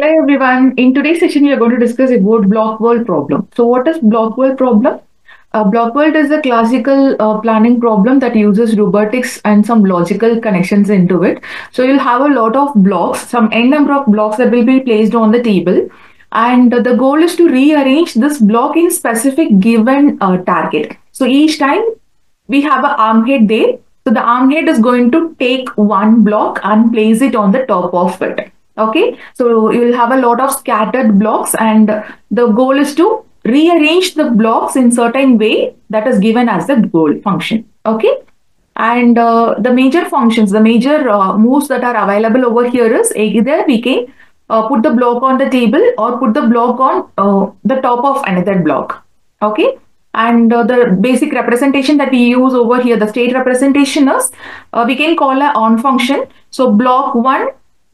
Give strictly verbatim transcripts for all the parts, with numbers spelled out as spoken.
Hi everyone, in today's session we are going to discuss about block world problem. So what is block world problem? Uh, block world is a classical uh, planning problem that uses robotics and some logical connections into it. So you'll have a lot of blocks, some n number of blocks that will be placed on the table. And uh, the goal is to rearrange this block in specific given uh, target. So each time we have an arm head there. So the arm head is going to take one block and place it on the top of it. Okay, so you will have a lot of scattered blocks and the goal is to rearrange the blocks in certain way that is given as the goal function. Okay, and uh, the major functions, the major uh, moves that are available over here is either we can uh, put the block on the table or put the block on uh, the top of another block. Okay, and uh, the basic representation that we use over here, the state representation is uh, we can call a on function. So block one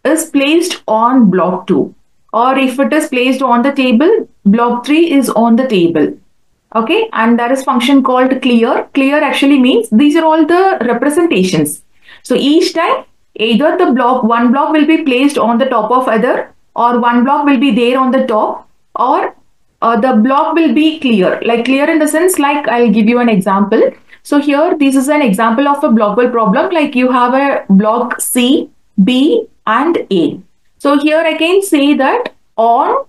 is placed on block two, or if it is placed on the table, block three is on the table. Okay, and there is function called clear. Clear actually means these are all the representations. So each time either the block one block will be placed on the top of other, or one block will be there on the top, or uh, the block will be clear. Like clear in the sense, like I'll give you an example. So here this is an example of a block world problem. Like you have a block C, B, and A. So here I can say that on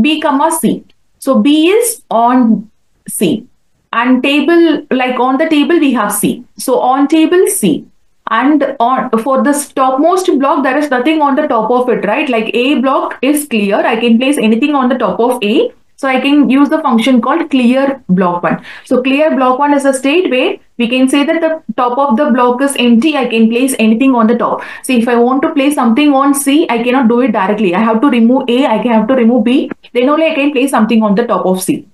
B comma C. So B is on C, and table, like on the table we have C. So on table C, and on for the topmost block there is nothing on the top of it, right? Like A block is clear. I can place anything on the top of A. So I can use the function called clear block one. So clear block one is a state where we can say that the top of the block is empty. I can place anything on the top. So if I want to place something on C, I cannot do it directly. I have to remove A, I have to remove B. Then only I can place something on the top of C,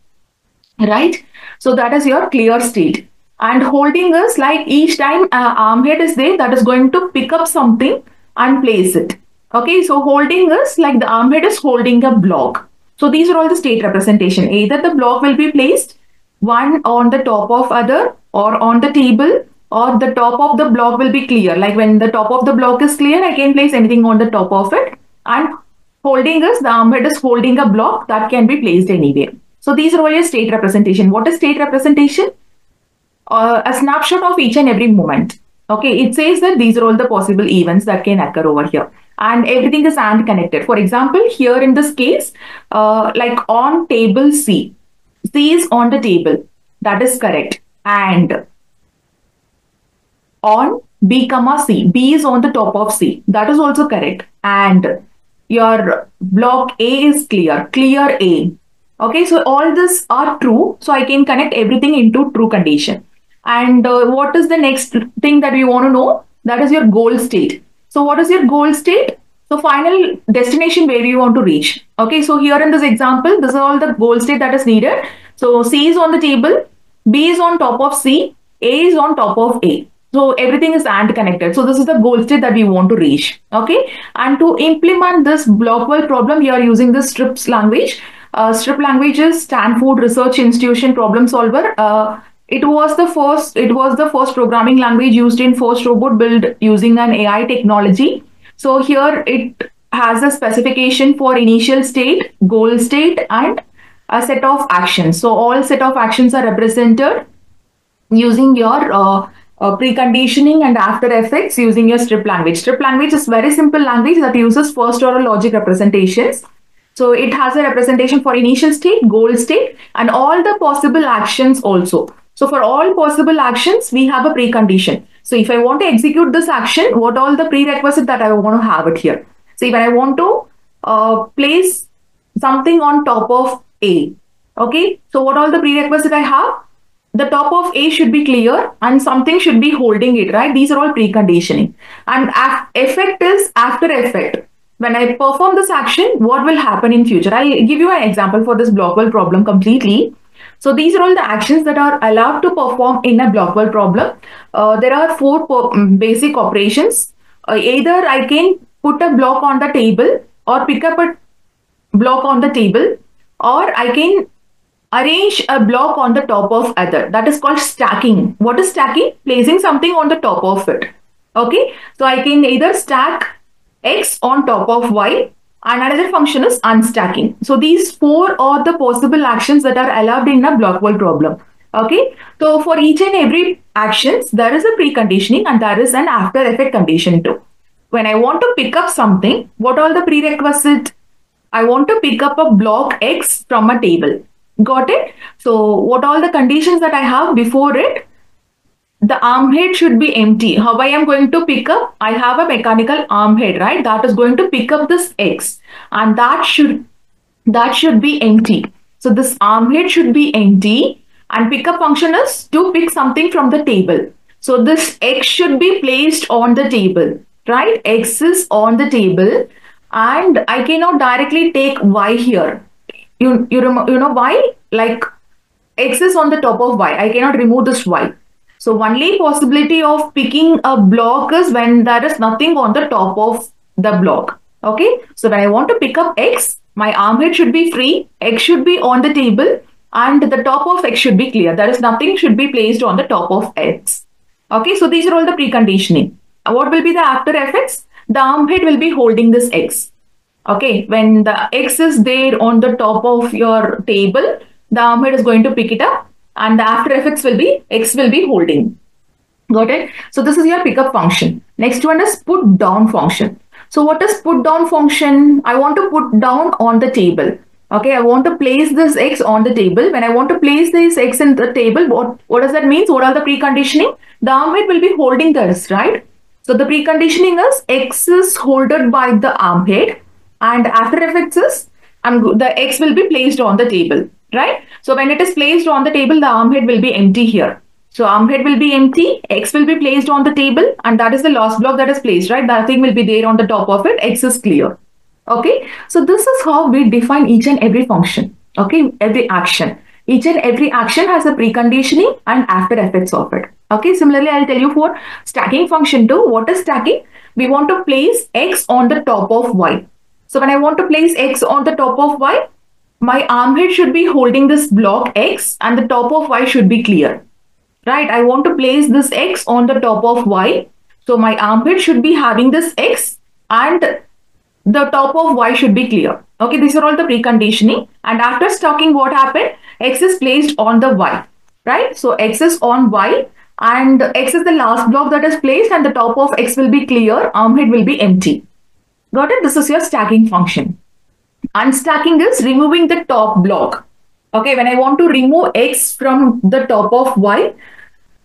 right? So that is your clear state. And holding is like each time uh, arm head is there that is going to pick up something and place it. Okay, so holding is like the arm head is holding a block. So these are all the state representation. Either the block will be placed one on the top of other, or on the table, or the top of the block will be clear. Like when the top of the block is clear, I can place anything on the top of it. And holding is the arm head is holding a block that can be placed anywhere. So these are all your state representation. What is state representation? Uh, a snapshot of each and every moment. Okay, it says that these are all the possible events that can occur over here. And everything is and connected. For example, here in this case, uh, like on table C, C is on the table, that is correct. And on B comma C, B is on the top of C, that is also correct. And your block A is clear, clear A. Okay, so all this are true. So I can connect everything into true condition. And uh, what is the next thing that we want to know? That is your goal state. So what is your goal state? So final destination where you want to reach. Okay, so here in this example, this is all the goal state that is needed. So C is on the table, B is on top of C, A is on top of A. So everything is and connected. So this is the goal state that we want to reach. Okay, and to implement this block world problem, you are using the STRIPS language. Uh, STRIPS language is Stanford Research Institution problem solver. Uh, It was the first, it was the first programming language used in first robot build using an A I technology. So here it has a specification for initial state, goal state, and a set of actions. So all set of actions are represented using your uh, uh, preconditioning and after effects using your STRIPS language. STRIPS language is very simple language that uses first order logic representations. So it has a representation for initial state, goal state, and all the possible actions also. So for all possible actions, we have a precondition. So if I want to execute this action, what all the prerequisites that I want to have it here. So if I want to uh, place something on top of A, okay, so what all the prerequisites I have? The top of A should be clear and something should be holding it, right? These are all preconditioning. And effect is after effect. When I perform this action, what will happen in future? I'll give you an example for this block world problem completely. So these are all the actions that are allowed to perform in a block world problem. Uh, there are four basic operations. Uh, either I can put a block on the table or pick up a block on the table, or I can arrange a block on the top of other. That is called stacking. What is stacking? Placing something on the top of it. Okay. So I can either stack x on top of y. And another function is unstacking. So these four are the possible actions that are allowed in a block world problem. Okay. So for each and every actions, there is a preconditioning and there is an after effect condition too. When I want to pick up something, what are the prerequisites? I want to pick up a block X from a table. Got it? So what are the conditions that I have before it? The arm head should be empty. How I am going to pick up? I have a mechanical arm head, right? That is going to pick up this X, and that should, that should be empty. So this arm head should be empty, and pickup function is to pick something from the table. So this X should be placed on the table, right? X is on the table, and I cannot directly take Y here. You, you, you know why? Like X is on the top of Y. I cannot remove this Y. So only possibility of picking a block is when there is nothing on the top of the block. Okay. So when I want to pick up X, my arm head should be free. X should be on the table and the top of X should be clear. There is nothing should be placed on the top of X. Okay. So these are all the preconditioning. What will be the after effects? The arm head will be holding this X. Okay. When the X is there on the top of your table, the arm head is going to pick it up. And the after effects will be, X will be holding. Got it? So this is your pickup function. Next one is put down function. So what is put down function? I want to put down on the table. Okay, I want to place this X on the table. When I want to place this X in the table, what, what does that mean? What are the preconditioning? The arm head will be holding this, right? So the preconditioning is X is holded by the arm head. And after effects is, and the X will be placed on the table. Right? So when it is placed on the table, the arm head will be empty here. So arm head will be empty, X will be placed on the table, and that is the last block that is placed, right? That thing will be there on the top of it, X is clear. Okay, so this is how we define each and every function, okay, every action. Each and every action has a preconditioning and after effects of it. Okay, similarly, I'll tell you for stacking function too. What is stacking? We want to place X on the top of Y. So when I want to place X on the top of Y, my arm head should be holding this block X and the top of Y should be clear, right? I want to place this X on the top of Y. So my arm head should be having this X and the top of Y should be clear. Okay, these are all the preconditioning. And after stacking, what happened? X is placed on the Y, right? So X is on Y and X is the last block that is placed and the top of X will be clear. Arm head will be empty. Got it? This is your stacking function. Unstacking is removing the top block. Okay, when I want to remove X from the top of Y,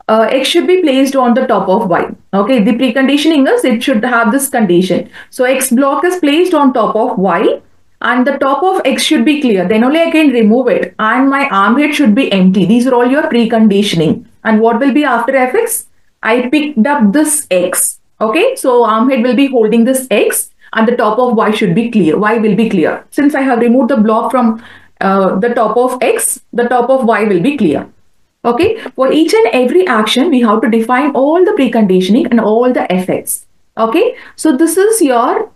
uh, X should be placed on the top of Y. Okay, the preconditioning is it should have this condition. So X block is placed on top of Y and the top of X should be clear. Then only I can remove it and my arm head should be empty. These are all your preconditioning. And what will be after effects? I picked up this X. Okay, so arm head will be holding this X. And the top of Y should be clear. Y will be clear. Since I have removed the block from uh, the top of X, the top of Y will be clear. Okay. For each and every action, we have to define all the preconditioning and all the effects. Okay. So this is your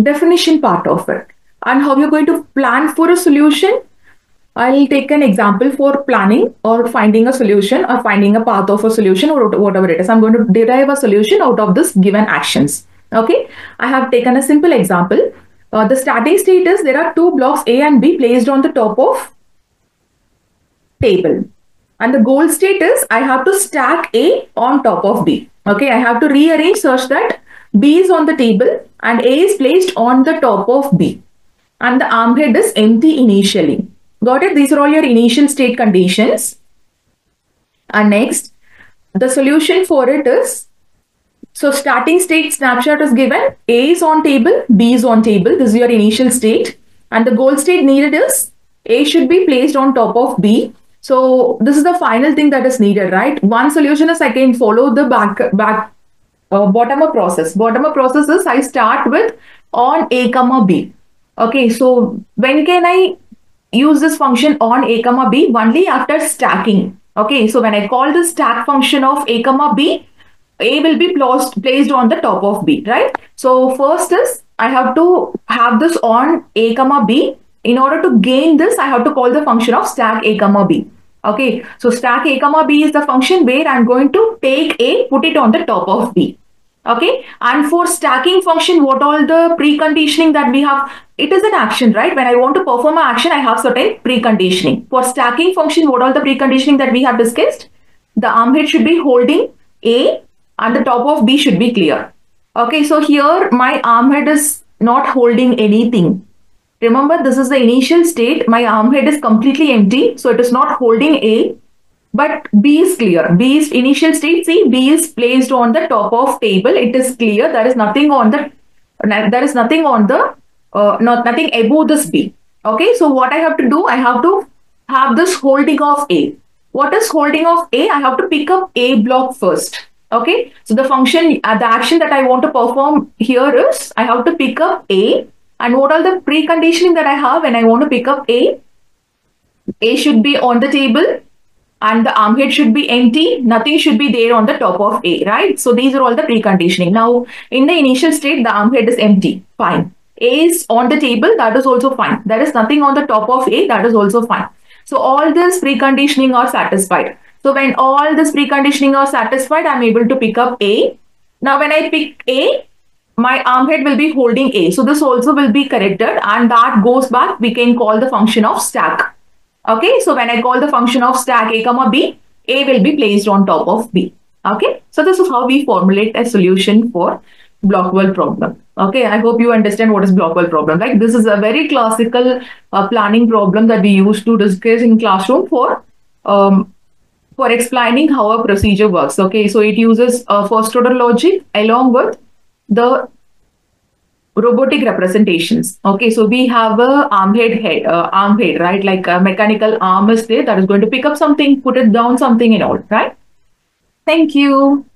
definition part of it. And how you're going to plan for a solution. I'll take an example for planning or finding a solution or finding a path of a solution or whatever it is. I'm going to derive a solution out of this given actions. Okay, I have taken a simple example. Uh, the starting state is there are two blocks A and B placed on the top of table. And the goal state is I have to stack A on top of B. Okay, I have to rearrange such that B is on the table and A is placed on the top of B. And the arm head is empty initially. Got it? These are all your initial state conditions. And next, the solution for it is, so starting state snapshot is given, A is on table, B is on table. This is your initial state. And the goal state needed is A should be placed on top of B. So this is the final thing that is needed, right? One solution is I can follow the back, back uh, bottom-up process. Bottom-up process is I start with on A comma B. Okay, so when can I use this function on A comma B? Only after stacking. Okay, so when I call the stack function of A comma B, A will be placed on the top of B, right? So first is I have to have this on A comma B. In order to gain this, I have to call the function of stack A comma B. Okay, so stack A comma B is the function where I'm going to take A, put it on the top of B. Okay, and for stacking function, what all the preconditioning that we have, it is an action, right? When I want to perform an action, I have certain preconditioning. For stacking function, what all the preconditioning that we have discussed? The armhead should be holding A and the top of B should be clear. Okay, so here my armhead is not holding anything. Remember, this is the initial state. My armhead is completely empty, so it is not holding A. But B is clear. B is initial state. See, B is placed on the top of table. It is clear. There is nothing on the, there is nothing on the, uh, not nothing above this B. Okay. So what I have to do, I have to have this holding of A. What is holding of A? I have to pick up A block first. Okay. So the function, uh, the action that I want to perform here is, I have to pick up A. And what are the preconditioning that I have when I want to pick up A? A should be on the table. And the armhead should be empty. Nothing should be there on the top of A, right? So these are all the preconditioning. Now, in the initial state, the armhead is empty. Fine. A is on the table. That is also fine. There is nothing on the top of A. That is also fine. So all this preconditioning are satisfied. So when all this preconditioning are satisfied, I'm able to pick up A. Now, when I pick A, my armhead will be holding A. So this also will be corrected. And that goes back. We can call the function of stack. Okay, so when I call the function of stack A comma B, A will be placed on top of B. Okay, so this is how we formulate a solution for block world problem. Okay, I hope you understand what is block world problem. Like, this is a very classical uh, planning problem that we used to discuss in classroom for um, for explaining how a procedure works. Okay, so it uses uh, first order logic along with the robotic representations. Okay, so we have a armhead head, uh, armhead, right? Like a mechanical arm is there that is going to pick up something, put it down, something and all, right? Thank you.